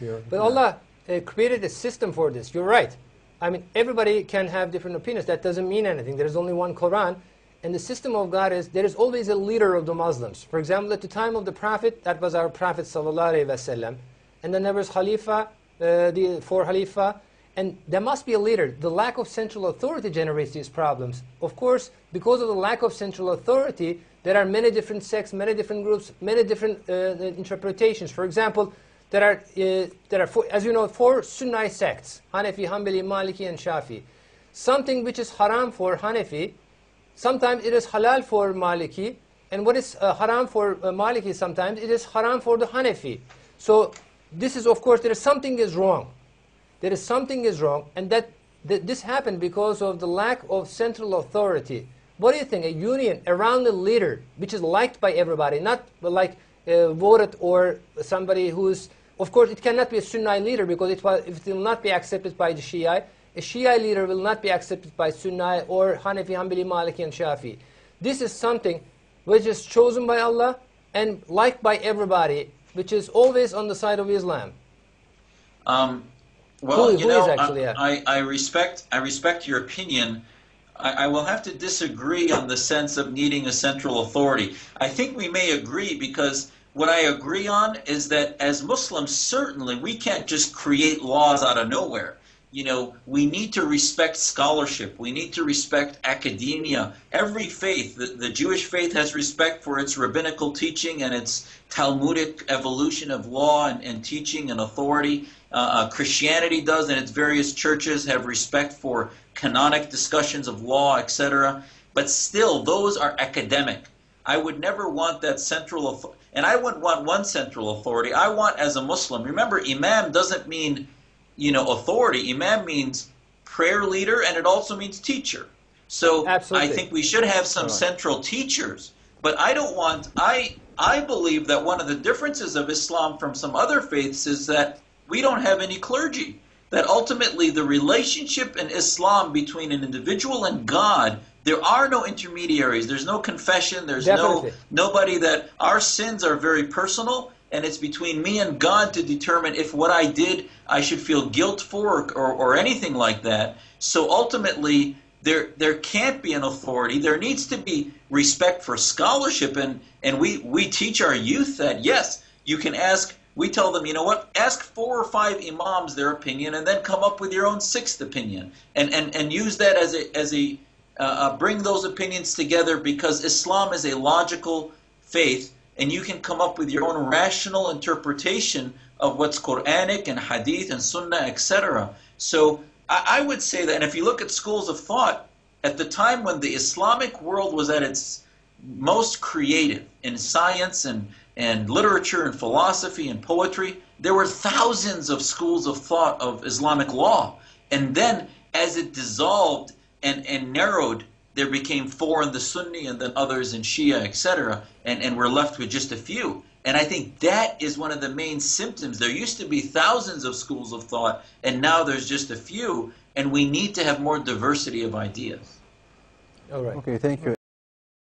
But yeah. Allah created a system for this. You're right. I mean, everybody can have different opinions. That doesn't mean anything. There is only one Quran. And the system of God is, there is always a leader of the Muslims. For example, at the time of the Prophet, that was our Prophet ﷺ. And then there was Khalifa, the four Khalifa. And there must be a leader. The lack of central authority generates these problems. Of course, because of the lack of central authority, there are many different sects, many different groups, many different interpretations. For example, there are four, as you know, four Sunni sects: Hanafi, Hanbali, Maliki, and Shafi. Something which is haram for Hanafi, sometimes it is halal for Maliki, and what is haram for Maliki, sometimes it is haram for the Hanafi. So this is, of course, there is something is wrong. There is something is wrong, and this happened because of the lack of central authority. What do you think? A union around a leader, which is liked by everybody, not like voted or somebody who is. Of course, it cannot be a Sunni leader because it will not be accepted by the Shia. A Shia leader will not be accepted by Sunni or Hanafi, Hanbali, Maliki, and Shafi. This is something which is chosen by Allah and liked by everybody, which is always on the side of Islam. Well, you know, I respect your opinion. I will have to disagree on the sense of needing a central authority. I think we may agree, because what I agree on is that as Muslims, certainly we can't just create laws out of nowhere. You know, we need to respect scholarship. We need to respect academia. Every faith, the Jewish faith has respect for its rabbinical teaching and its Talmudic evolution of law and teaching and authority. Christianity does, and its various churches have respect for canonic discussions of law, etc. But still, those are academic. I would never want that central authority. And I wouldn't want one central authority. I want, as a Muslim, remember, imam doesn't mean, you know, authority. Imam means prayer leader, and it also means teacher. So absolutely. I think we should have some central teachers. But I don't want, I believe that one of the differences of Islam from some other faiths is that we don't have any clergy. That ultimately the relationship in Islam between an individual and God, there are no intermediaries. There's no confession. There's nobody that our sins are very personal. And it's between me and God to determine if what I did I should feel guilt for or anything like that. So ultimately, there can't be an authority. There needs to be respect for scholarship. And we teach our youth that, yes, you can ask. We tell them, you know what, ask 4 or 5 imams their opinion and then come up with your own 6th opinion. And use that as a bring those opinions together, because Islam is a logical faith. And you can come up with your own rational interpretation of what's Quranic and Hadith and Sunnah, etc. So I would say that, and if you look at schools of thought, at the time when the Islamic world was at its most creative in science and literature and philosophy and poetry, there were thousands of schools of thought of Islamic law. And then as it dissolved and narrowed, there became 4 in the Sunni and then others in Shia, etc. And we're left with just a few. And I think that is one of the main symptoms. There used to be thousands of schools of thought, and now there's just a few. And we need to have more diversity of ideas. All right. Okay, thank you.